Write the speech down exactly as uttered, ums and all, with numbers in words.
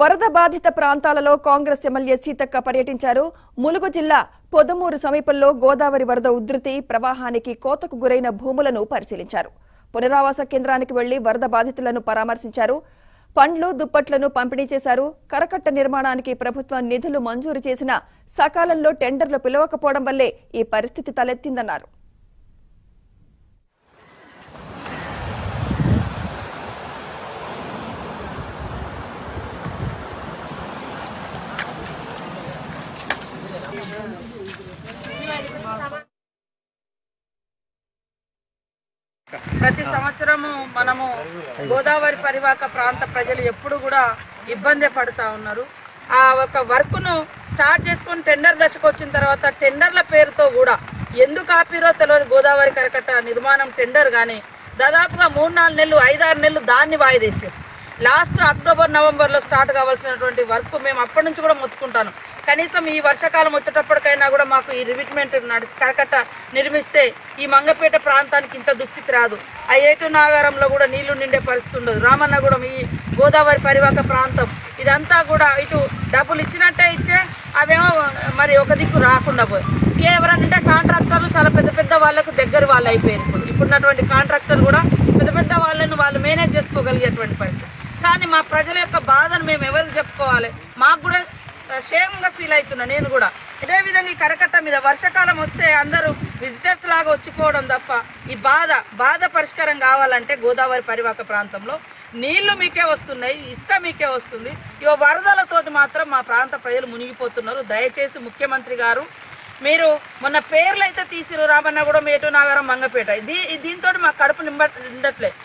వరద బాధిత ప్రాంతాలలో కాంగ్రెస్ ఎమ్మెల్యే సీతక్క పర్యటించారు. ములుగు జిల్లా పొదమూరు సమీపంలో గోదావరి వరద ఉధృతి ప్రవాహానికి కోతకు గురైన భూములను పరిశీలించారు. పునరావాస కేంద్రానికి వెళ్లి వరద బాధితులను పరామర్శించారు. పండ్లు దుప్పట్లను పంపిణీ చేశారు. కరకట్ట నిర్మాణానికి ప్రభుత్వం నిధులు మంజూరు చేసిన సకాలంలో టెండర్లు పిలవకపోవడం వల్లే ఈ పరిస్థితి తలెత్తిందన్నారు. ప్రతి సంవత్సరము మనము గోదావరి పరివాహక ప్రాంత ప్రజలు ఎప్పుడు కూడా ఇబ్బంది పడుతూ ఉన్నారు. ఆ ఒక వర్క్ను స్టార్ట్ చేసుకుని టెండర్ దశకు వచ్చిన తర్వాత టెండర్ల పేరుతో కూడా ఎందుకు ఆపిరో తెలియదు. గోదావరి కరకట్ట నిర్మాణం టెండర్ కానీ దాదాపుగా మూడు నాలుగు నెలలు ఐదారు నెలలు దాన్ని వాయిదేశారు. లాస్ట్ అక్టోబర్ నవంబర్లో స్టార్ట్ కావాల్సినటువంటి వర్క్ మేము అప్పటి నుంచి కూడా మొత్తుకుంటాను. కనీసం ఈ వర్షాకాలం వచ్చేటప్పటికైనా కూడా మాకు ఈ రివిట్మెంట్ నడిచి కరకట్ట నిర్మిస్తే ఈ మంగపేట ప్రాంతానికి ఇంత దుస్థితి రాదు. ఆ ఏటు నాగారంలో కూడా నీళ్లు నిండే పరిస్థితి ఉండదు. రామన్నగూడెం ఈ గోదావరి పరివాహక ప్రాంతం ఇదంతా కూడా ఇటు డబ్బులు ఇచ్చినట్టే ఇచ్చే అవేమో మరి ఒక దిక్కు రాకుండా పోయి ఎవరంటే కాంట్రాక్టర్లు చాలా పెద్ద పెద్ద వాళ్ళకు దగ్గర వాళ్ళు అయిపోయారు. ఇప్పుడు ఇప్పుడున్నటువంటి కాంట్రాక్టర్లు కూడా పెద్ద పెద్ద వాళ్ళను వాళ్ళు మేనేజ్ చేసుకోగలిగేటువంటి పరిస్థితి. కానీ మా ప్రజల యొక్క బాధను మేము ఎవరికి చెప్పుకోవాలి? మాకు కూడా క్షేమంగా ఫీల్ అవుతున్నా నేను కూడా. ఇదే విధంగా ఈ కరకట్ట మీద వర్షాకాలం వస్తే అందరూ విజిటర్స్ లాగా వచ్చిపోవడం తప్ప ఈ బాధ బాధ పరిష్కారం కావాలంటే గోదావరి పరివాహక ప్రాంతంలో నీళ్లు మీకే వస్తున్నాయి, ఇసుక మీకే వస్తుంది. ఈ వరదలతోటి మాత్రం మా ప్రాంత ప్రజలు మునిగిపోతున్నారు. దయచేసి ముఖ్యమంత్రి గారు మీరు మొన్న పేర్లు అయితే తీసిరు రామన్నగూడెం ఏటు నాగారం మంగపేట. దీ దీంతో మా కడుపు నింబ నిండట్లేదు.